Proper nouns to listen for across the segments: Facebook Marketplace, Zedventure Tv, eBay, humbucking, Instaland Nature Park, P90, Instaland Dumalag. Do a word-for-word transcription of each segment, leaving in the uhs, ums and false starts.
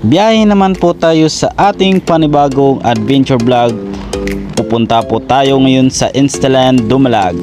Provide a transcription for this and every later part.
Biyahe naman po tayo sa ating panibagong adventure vlog. Pupunta po tayo ngayon sa Instaland Dumalag.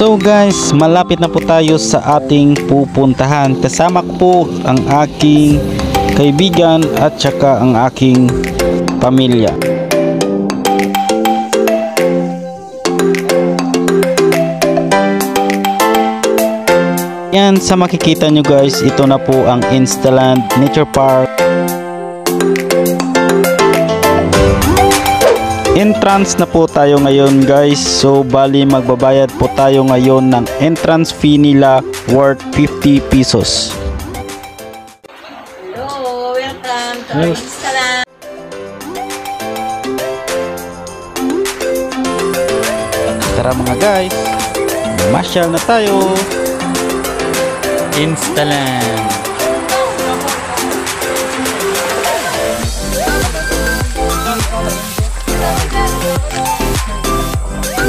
So guys, malapit na po tayo sa ating pupuntahan. Kasama ko po ang aking kaibigan at saka ang aking pamilya. Yan, sa makikita nyo guys, ito na po ang Instaland Nature Park. Entrance na po tayo ngayon guys. So bali magbabayad po tayo ngayon ng entrance fee nila worth fifty pesos. Hello, welcome to our Instaland. Tara mga guys, masyal na tayo Instaland.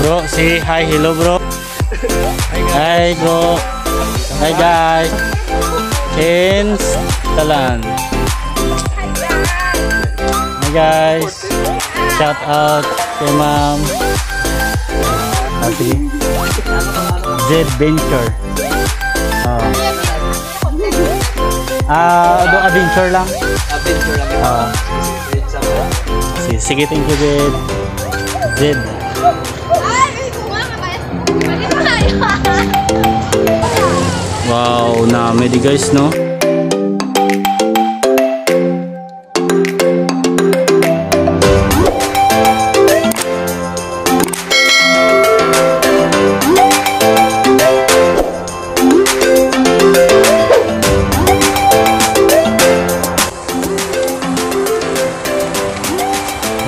Bro, say hi, hello bro. Hi bro. Hi guys. Instaland. Hi guys. Shout out to ma'am. Zedventure. Ah, uh, uh, do adventure lang. Adventure lang. Ah. Uh, sige, thank you Zed. Zed. Wow, na medi guys no. Okay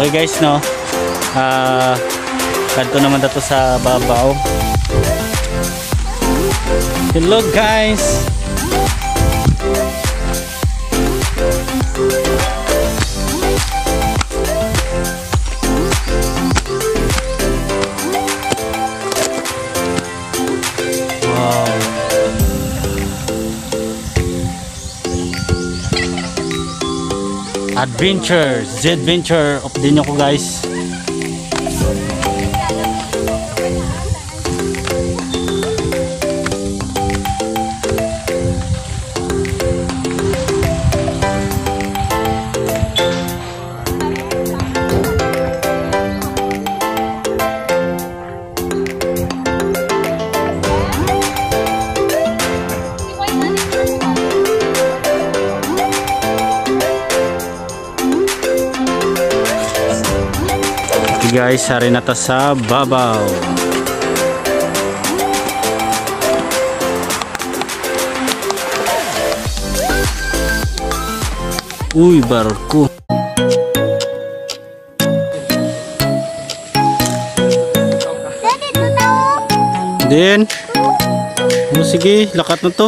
guys no. Ah, uh, kadto naman dato sa babaw. Hello guys. Wow. Adventure, Zedventure of din ako guys. Guys, hari na ta sa babaw. Uy, barko. Din. Oh, sige, lakat na to.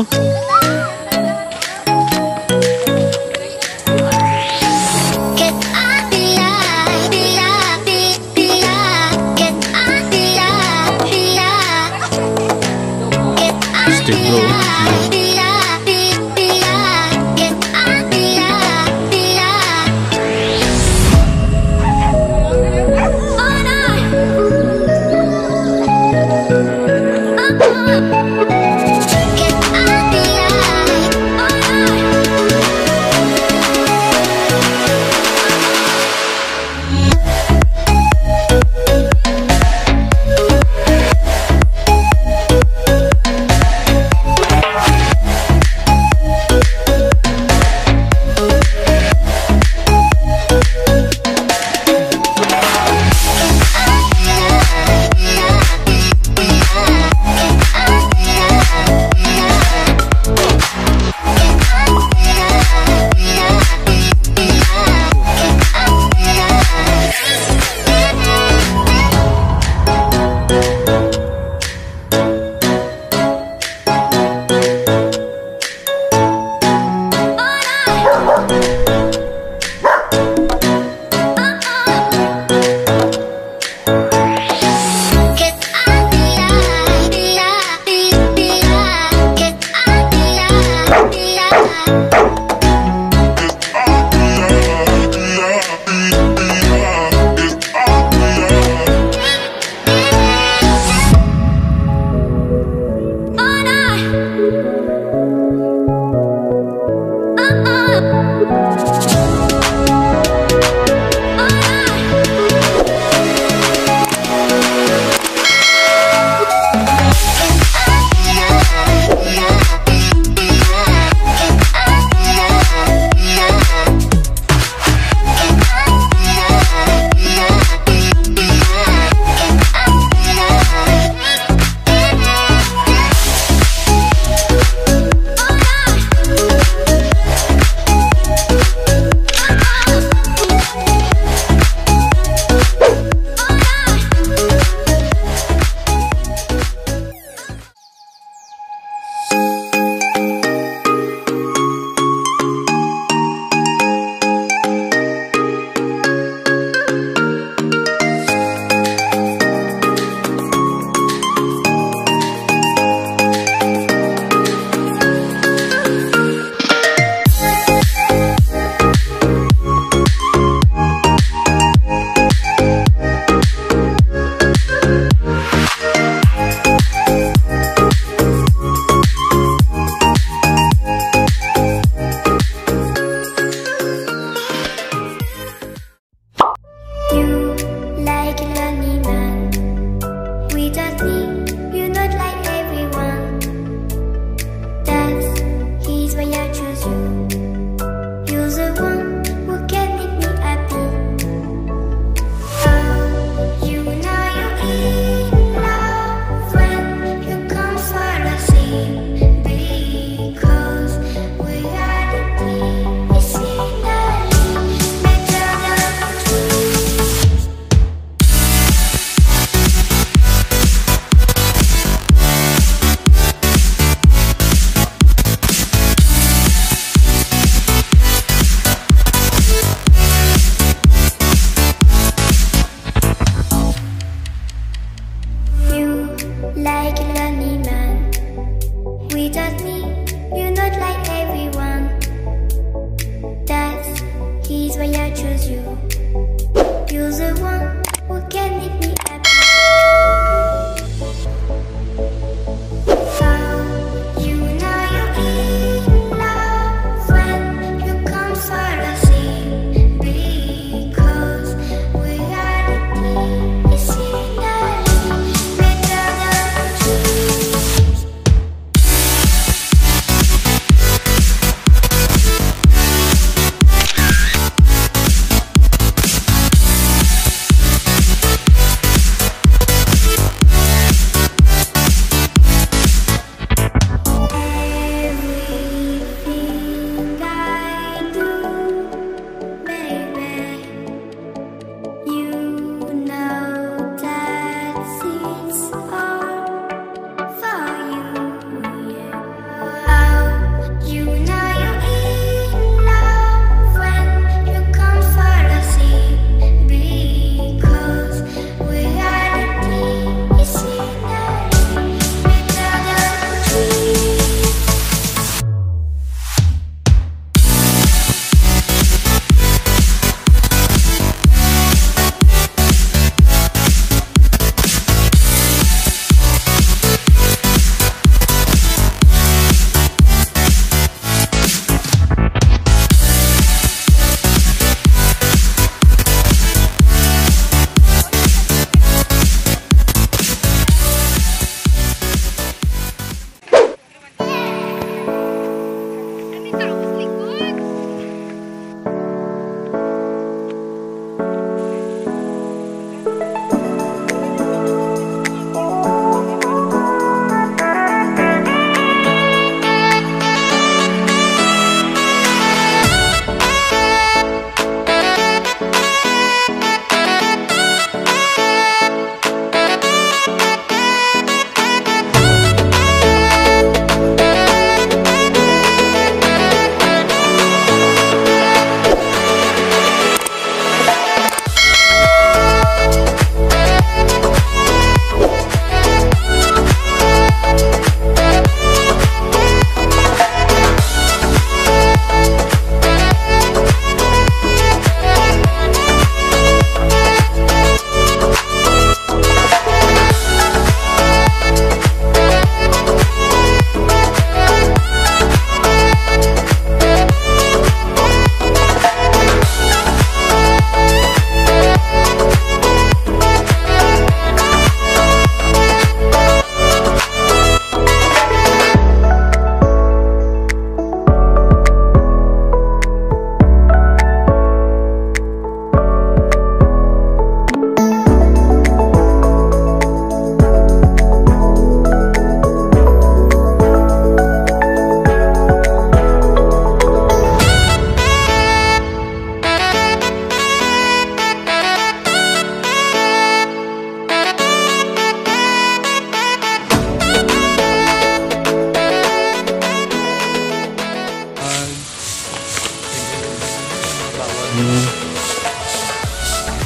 Hmm.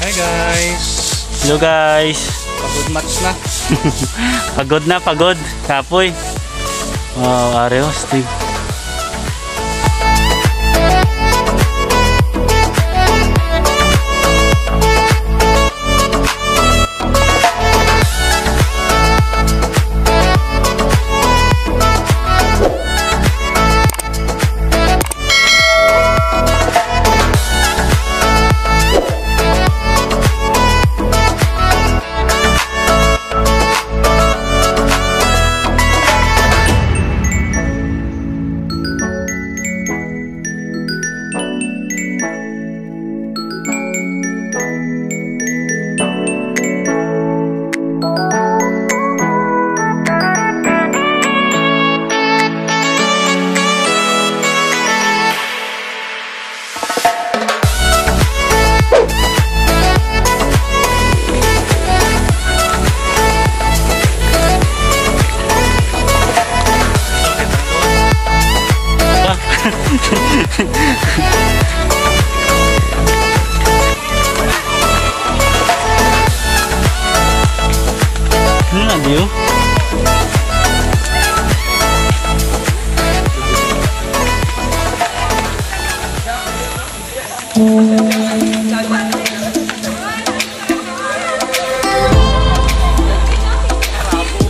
Hi guys! Hello guys! Pagod match na. Pagod na, pagod. Kapoy. Wow, are hosting.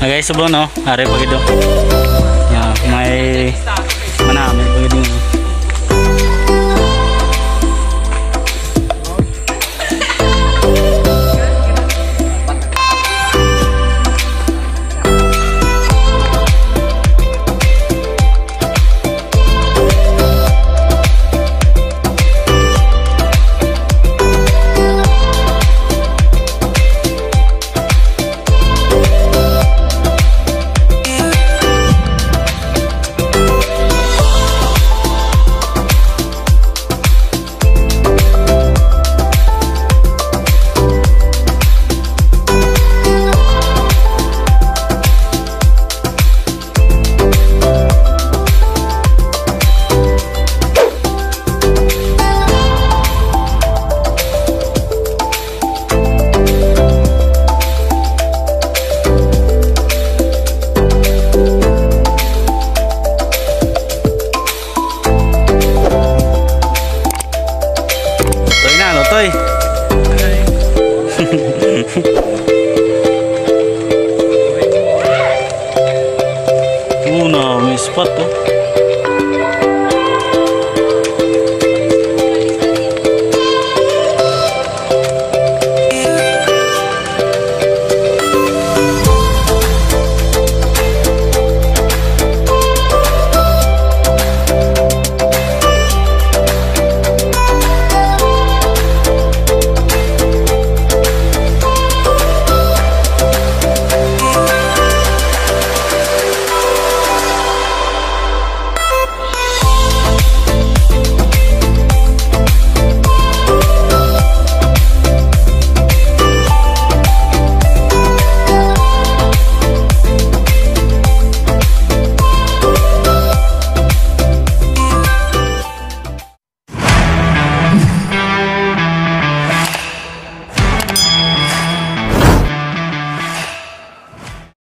Guys, sebelum no, hari pagi dong. Ya, mai mana? Mai pagi dong.